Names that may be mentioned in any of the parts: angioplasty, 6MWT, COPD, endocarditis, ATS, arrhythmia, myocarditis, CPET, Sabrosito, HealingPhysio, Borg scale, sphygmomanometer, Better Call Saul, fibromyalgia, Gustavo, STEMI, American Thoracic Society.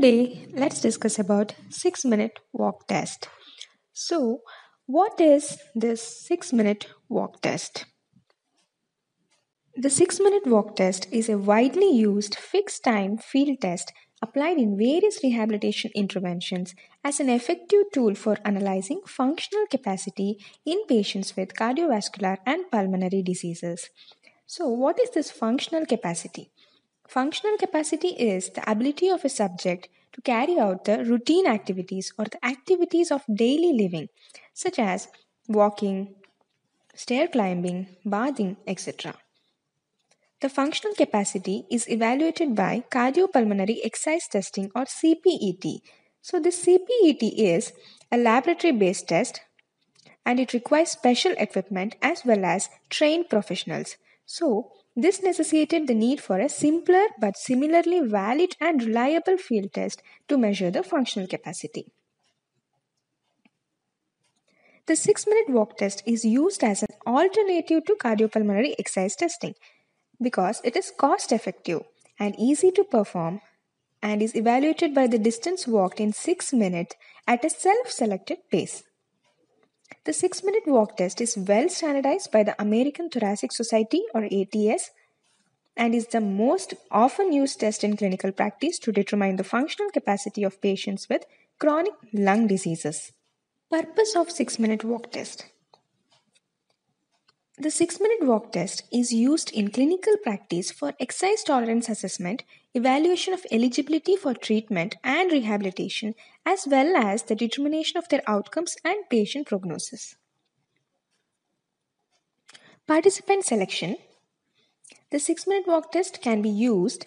Today, let's discuss about 6-minute walk test. So, what is this 6-minute walk test? The 6-minute walk test is a widely used fixed-time field test applied in various rehabilitation interventions as an effective tool for analyzing functional capacity in patients with cardiovascular and pulmonary diseases. So, what is this functional capacity? Functional capacity is the ability of a subject to carry out the routine activities or the activities of daily living, such as walking, stair climbing, bathing, etc. The functional capacity is evaluated by cardiopulmonary exercise testing or CPET. So this CPET is a laboratory-based test and it requires special equipment as well as trained professionals. So, this necessitated the need for a simpler but similarly valid and reliable field test to measure the functional capacity. The 6-minute walk test is used as an alternative to cardiopulmonary exercise testing because it is cost-effective and easy to perform and is evaluated by the distance walked in 6 minutes at a self-selected pace. The 6-minute walk test is well standardized by the American Thoracic Society or ATS and is the most often used test in clinical practice to determine the functional capacity of patients with chronic lung diseases. Purpose of 6-minute walk test. The 6-minute walk test is used in clinical practice for exercise tolerance assessment, evaluation of eligibility for treatment and rehabilitation, as well as the determination of their outcomes and patient prognosis. Participant selection. The 6-minute walk test can be used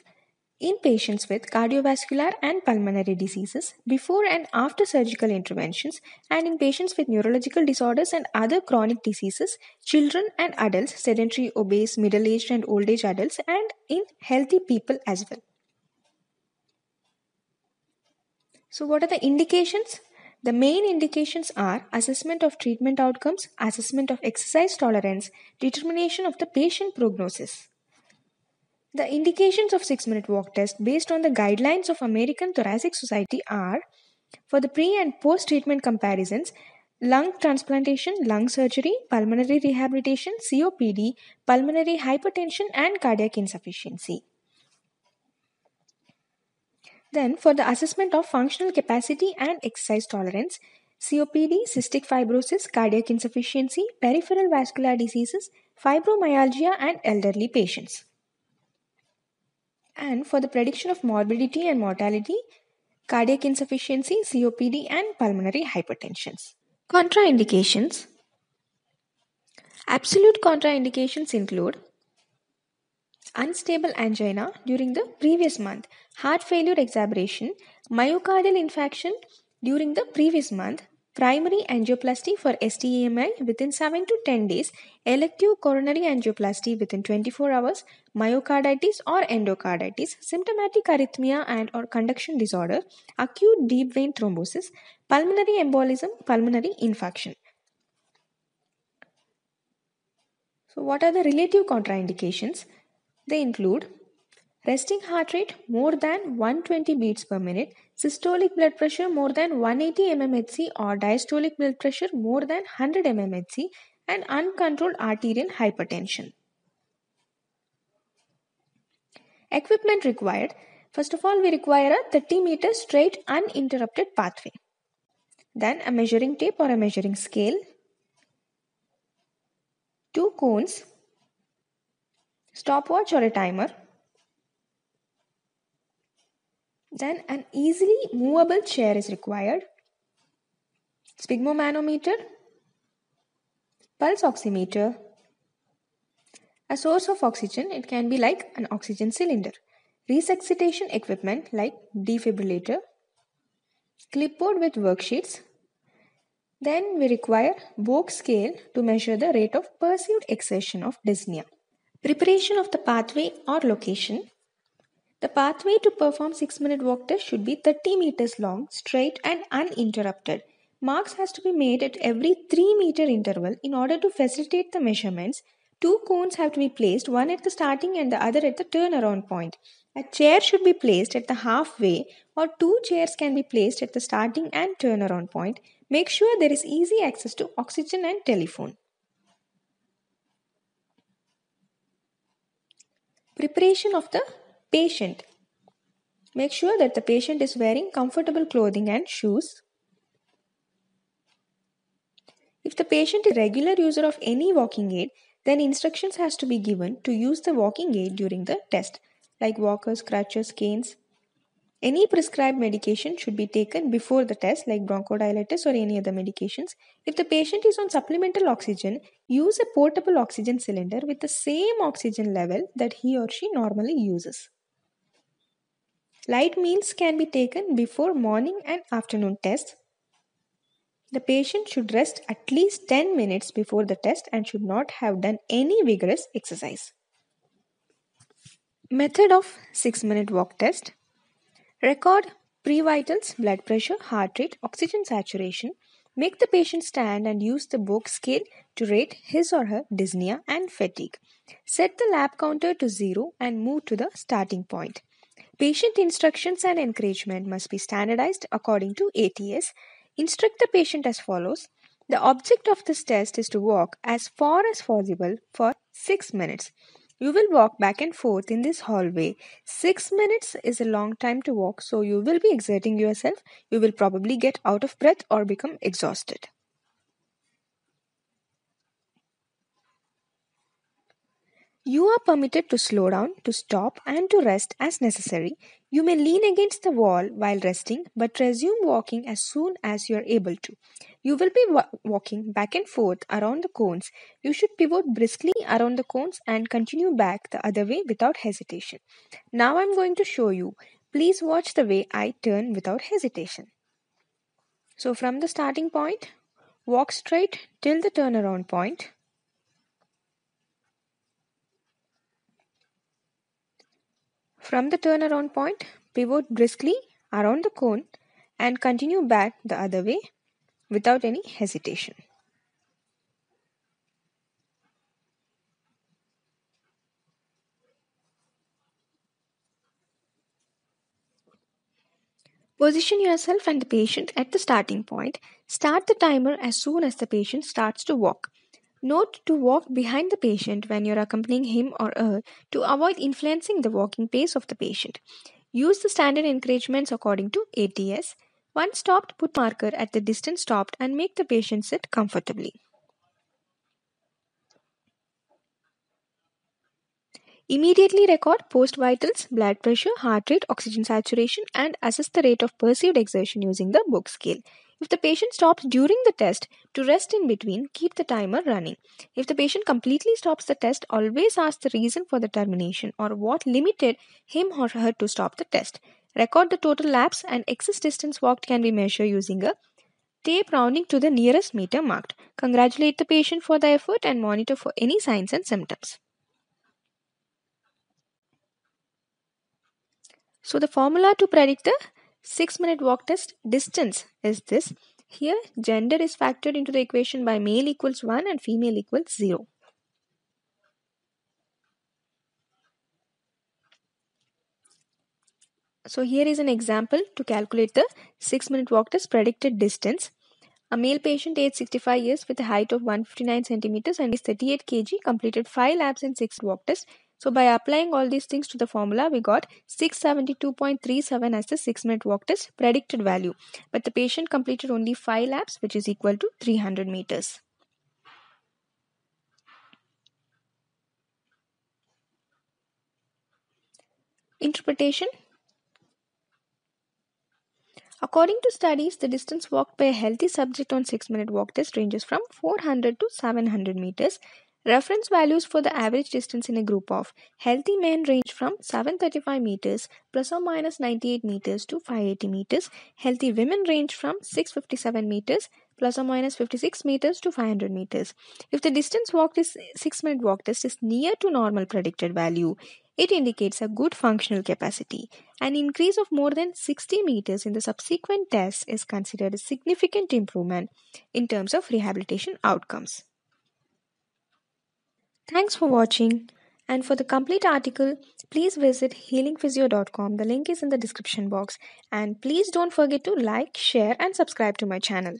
in patients with cardiovascular and pulmonary diseases, before and after surgical interventions, and in patients with neurological disorders and other chronic diseases, children and adults, sedentary, obese, middle-aged and old-age adults, and in healthy people as well. So what are the indications? The main indications are assessment of treatment outcomes, assessment of exercise tolerance, determination of the patient prognosis. The indications of 6-minute walk test based on the guidelines of American Thoracic Society are for the pre- and post-treatment comparisons, lung transplantation, lung surgery, pulmonary rehabilitation, COPD, pulmonary hypertension and cardiac insufficiency. Then for the assessment of functional capacity and exercise tolerance, COPD, cystic fibrosis, cardiac insufficiency, peripheral vascular diseases, fibromyalgia and elderly patients. And for the prediction of morbidity and mortality, cardiac insufficiency, COPD and pulmonary hypertension. Contraindications. Absolute contraindications include unstable angina during the previous month, heart failure exacerbation, myocardial infarction during the previous month, primary angioplasty for STEMI within 7 to 10 days, elective coronary angioplasty within 24 hours, myocarditis or endocarditis, symptomatic arrhythmia and or conduction disorder, acute deep vein thrombosis, pulmonary embolism, pulmonary infarction. So what are the relative contraindications? They include resting heart rate more than 120 beats per minute, systolic blood pressure more than 180 mmHg or diastolic blood pressure more than 100 mmHg, and uncontrolled arterial hypertension. Equipment required. First of all, we require a 30-meter straight uninterrupted pathway. Then a measuring tape or a measuring scale, 2 cones, stopwatch or a timer, then an easily movable chair is required, sphygmomanometer, pulse oximeter, a source of oxygen, it can be like an oxygen cylinder, resuscitation equipment like defibrillator, clipboard with worksheets. Then we require Borg scale to measure the rate of perceived exertion of dyspnea. Preparation of the pathway or location. The pathway to perform 6-minute walk test should be 30 meters long, straight and uninterrupted. Marks has to be made at every 3-meter interval in order to facilitate the measurements. 2 cones have to be placed, one at the starting and the other at the turnaround point. A chair should be placed at the halfway, or two chairs can be placed at the starting and turnaround point. Make sure there is easy access to oxygen and telephone. Preparation of the patient. Make sure that the patient is wearing comfortable clothing and shoes. If the patient is a regular user of any walking aid, then instructions has to be given to use the walking aid during the test, like walkers, crutches, canes. Any prescribed medication should be taken before the test, like bronchodilators or any other medications. If the patient is on supplemental oxygen, use a portable oxygen cylinder with the same oxygen level that he or she normally uses. Light meals can be taken before morning and afternoon tests. The patient should rest at least 10 minutes before the test and should not have done any vigorous exercise. Method of 6-minute walk test. Record pre-vitals, blood pressure, heart rate, oxygen saturation. Make the patient stand and use the Borg scale to rate his or her dyspnea and fatigue. Set the lap counter to 0 and move to the starting point. Patient instructions and encouragement must be standardized according to ATS. Instruct the patient as follows. The object of this test is to walk as far as possible for 6 minutes. You will walk back and forth in this hallway. 6 minutes is a long time to walk, so you will be exerting yourself. You will probably get out of breath or become exhausted. You are permitted to slow down, to stop and to rest as necessary. You may lean against the wall while resting, but resume walking as soon as you are able to. You will be walking back and forth around the cones. You should pivot briskly around the cones and continue back the other way without hesitation. Now I am going to show you. Please watch the way I turn without hesitation. So from the starting point, walk straight till the turnaround point. From the turnaround point, pivot briskly around the cone and continue back the other way without any hesitation. Position yourself and the patient at the starting point. Start the timer as soon as the patient starts to walk. Note to walk behind the patient when you are accompanying him or her to avoid influencing the walking pace of the patient. Use the standard encouragements according to ATS. Once stopped, put marker at the distance stopped and make the patient sit comfortably. Immediately record post vitals, blood pressure, heart rate, oxygen saturation and assess the rate of perceived exertion using the Borg scale. If the patient stops during the test, to rest in between, keep the timer running. If the patient completely stops the test, always ask the reason for the termination or what limited him or her to stop the test. Record the total laps and excess distance walked can be measured using a tape rounding to the nearest meter marked. Congratulate the patient for the effort and monitor for any signs and symptoms. So the formula to predict the 6-minute walk test distance is this. Here, gender is factored into the equation by male equals 1 and female equals 0. So here is an example to calculate the 6-minute walk test predicted distance. A male patient aged 65 years with a height of 159 centimeters and is 38 kg completed 5 laps in 6 walk test. So by applying all these things to the formula, we got 672.37 as the 6-minute walk test predicted value. But the patient completed only 5 laps, which is equal to 300 meters. Interpretation. According to studies, the distance walked by a healthy subject on 6-minute walk test ranges from 400 to 700 meters. Reference values for the average distance in a group of healthy men range from 735 meters plus or minus 98 meters to 580 meters. Healthy women range from 657 meters plus or minus 56 meters to 500 meters. If the distance walked is 6-minute walk test is near to normal predicted value, it indicates a good functional capacity. An increase of more than 60 meters in the subsequent test is considered a significant improvement in terms of rehabilitation outcomes. Thanks for watching. And for the complete article, please visit healingphysio.com. The link is in the description box. And please don't forget to like, share, and subscribe to my channel.